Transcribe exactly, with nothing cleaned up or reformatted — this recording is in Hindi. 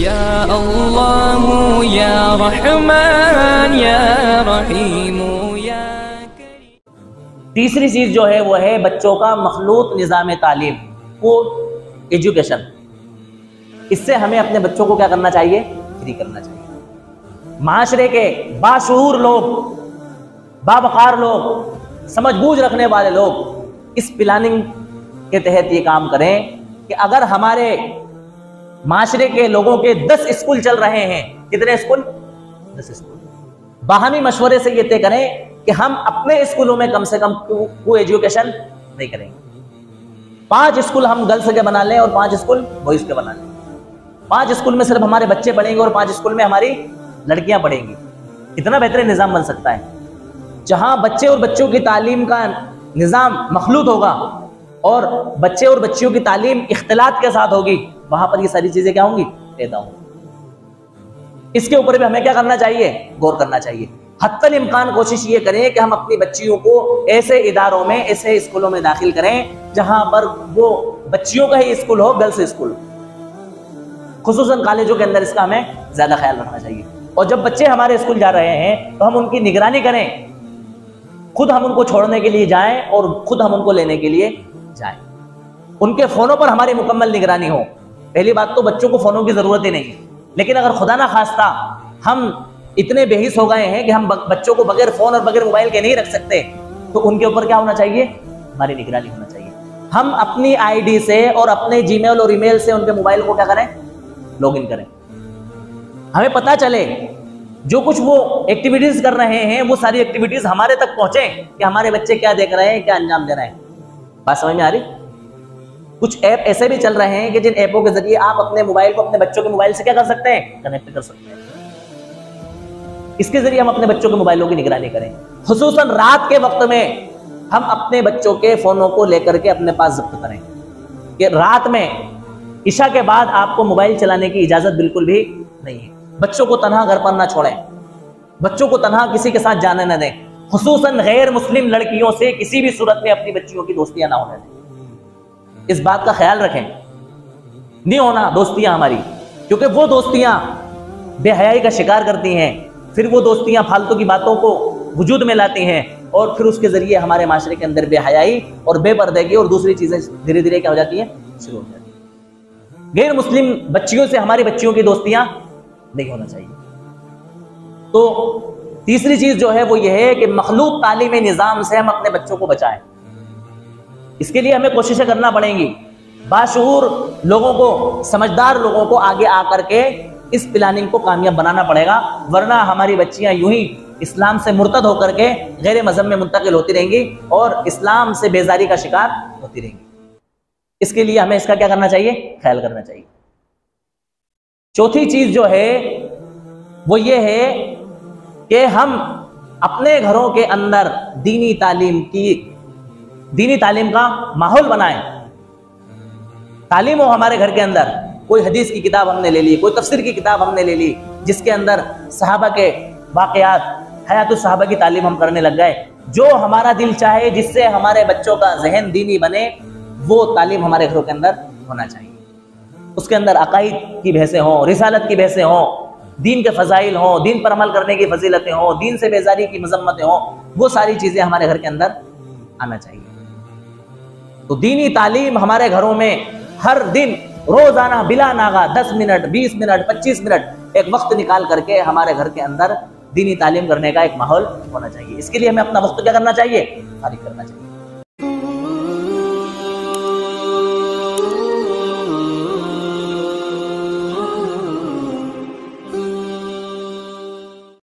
या अल्लाह या रहमान या रहीम या करीम। तीसरी चीज़ जो है वो है बच्चों का मखलूत निज़ाम तालीम को एजुकेशन। इससे हमें अपने बच्चों को क्या करना चाहिए? फ्री करना चाहिए। माशरे के बाशूर लोग, बावकार लोग, समझबूझ रखने वाले लोग इस प्लानिंग के तहत ये काम करें कि अगर हमारे माशरे के लोगों के दस स्कूल चल रहे हैं, कितने स्कूल? दस स्कूल। बाहमी मशवरे से ये तय करें कि हम अपने स्कूलों में कम से कम को एजुकेशन नहीं करेंगे। पांच स्कूल हम गर्ल्स के बना लें और पांच स्कूल बॉयज के बना लें। पांच स्कूल में सिर्फ हमारे बच्चे पढ़ेंगे और पांच स्कूल में हमारी लड़कियां पढ़ेंगी। कितना बेहतरीन निज़ाम बन सकता है, जहां बच्चे और बच्चों की तालीम का निज़ाम मखलूत होगा और बच्चे और बच्चियों की तालीम इख्तिलात के साथ होगी, वहां पर ये सारी चीजें क्या होंगी? पैदा होंगी। इसके ऊपर भी हमें क्या करना चाहिए? गौर करना चाहिए। हत्तल इम्कान कोशिश ये करें कि हम अपनी बच्चियों को ऐसे इदारों में, ऐसे स्कूलों में दाखिल करें जहां पर वो बच्चियों का ही स्कूल हो, गर्ल्स स्कूल। खुसूसन कॉलेजों के अंदर इसका हमें ज्यादा ख्याल रखना चाहिए। और जब बच्चे हमारे स्कूल जा रहे हैं तो हम उनकी निगरानी करें, खुद हम उनको छोड़ने के लिए जाएं और खुद हम उनको लेने के लिए जाएं। उनके फोनों पर हमारी मुकम्मल निगरानी हो। पहली बात तो बच्चों को फोनों की जरूरत ही नहीं है, लेकिन अगर खुदा ना खास्ता हम इतने बेहिस हो गए हैं कि हम बच्चों को बगैर फोन और बगैर मोबाइल के नहीं रख सकते, तो उनके ऊपर क्या होना चाहिए? हमारी निगरानी होना चाहिए। हम अपनी आईडी से और अपने जीमेल और ईमेल से उनके मोबाइल को क्या करें? लॉगिन करें। हमें पता चले जो कुछ वो एक्टिविटीज कर रहे हैं वो सारी एक्टिविटीज हमारे तक पहुंचे कि हमारे बच्चे क्या देख रहे हैं, क्या अंजाम दे रहे हैं। बात समझ में आ रही? कुछ ऐप ऐसे भी चल रहे हैं कि जिन ऐपों के जरिए आप अपने मोबाइल को अपने बच्चों के मोबाइल से क्या कर सकते हैं? कनेक्ट कर सकते हैं। इसके जरिए हम अपने बच्चों के मोबाइलों की निगरानी करें। खुसूसन रात के वक्त में हम अपने बच्चों के फोनों को लेकर के अपने पास जब्त करें कि रात में ईशा के बाद आपको मोबाइल चलाने की इजाजत बिल्कुल भी नहीं है। बच्चों को तनहा घर पर ना छोड़ें, बच्चों को तनहा किसी के साथ जाने ना दें। खुसूसन गैर मुस्लिम लड़कियों से किसी भी सूरत में अपनी बच्चियों की दोस्तियां ना होने दें। इस बात का ख्याल रखें, नहीं होना दोस्तियां हमारी, क्योंकि वो दोस्तियां बेहयाई का शिकार करती हैं। फिर वो दोस्तियां फालतू की बातों को वजूद में लाती हैं और फिर उसके जरिए हमारे माशरे के अंदर बेहयाई और बेपर्दगी और दूसरी चीजें धीरे धीरे क्या हो जाती हैं? शुरू हो जाती हैं। गैर मुस्लिम बच्चियों से हमारी बच्चियों की दोस्तियां नहीं होना चाहिए। तो तीसरी चीज जो है वो ये है कि मखलूत तालीम निज़ाम से हम अपने बच्चों को बचाएं। इसके लिए हमें कोशिशें करना पड़ेंगी। बाशऊर लोगों को, समझदार लोगों को आगे आकर के इस प्लानिंग को कामयाब बनाना पड़ेगा, वरना हमारी बच्चियां यूं ही इस्लाम से मुर्तद होकर के गैर मजहब में मुंतकिल होती रहेंगी और इस्लाम से बेजारी का शिकार होती रहेंगी। इसके लिए हमें इसका क्या करना चाहिए? ख्याल करना चाहिए। चौथी चीज जो है वो ये है कि हम अपने घरों के अंदर दीनी तालीम की दीनी तालीम का माहौल बनाएं। तालीम हो हमारे घर के अंदर। कोई हदीस की किताब हमने ले ली, कोई तफसीर की किताब हमने ले ली जिसके अंदर सहाबा के वाक़यात, हयातुस सहाबा की तालीम हम करने लग गए। जो हमारा दिल चाहे, जिससे हमारे बच्चों का जहन दीनी बने, वो तालीम हमारे घरों के अंदर होना चाहिए। उसके अंदर अकाइद की बहसें हों, रिसालत की बहसें हों, दीन के फजाइल हों, दीन पर अमल करने की फजीलतें हों, दीन से बेजारी की मजम्मतें हों, वो सारी चीज़ें हमारे घर के अंदर आना चाहिए। तो दीनी तालीम हमारे घरों में हर दिन, रोज़ाना, बिला नागा दस मिनट, बीस मिनट, पच्चीस मिनट एक वक्त निकाल करके हमारे घर के अंदर दीनी तालीम करने का एक माहौल होना चाहिए। इसके लिए हमें अपना वक्त क्या करना चाहिए? खारिज करना चाहिए।